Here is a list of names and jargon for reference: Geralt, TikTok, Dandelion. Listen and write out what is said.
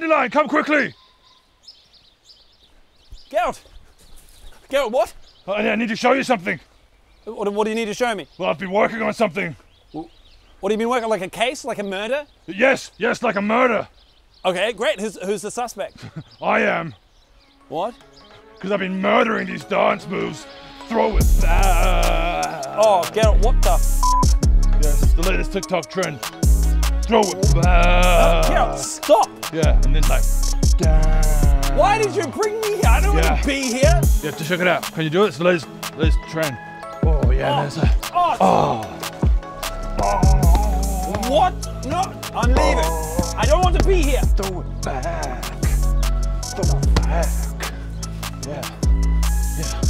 Dandelion, come quickly! Geralt! Geralt, what? I need to show you something. What do you need to show me? Well, I've been working on something. What have you been working on? Like a case? Like a murder? Yes, like a murder. Okay, great. Who's the suspect? I am. What? Because I've been murdering these dance moves. Throw it. Oh, Geralt, what the f? Yes, the latest TikTok trend. Throw it. Geralt, stop. Yeah, and then like, damn. Why did you bring me here? I don't want to be here. Yeah, just check it out. Can you do it? It's the latest trend. Oh, yeah, there's a... Oh. What? No, I'm leaving. I don't want to be here. Throw it back. Yeah.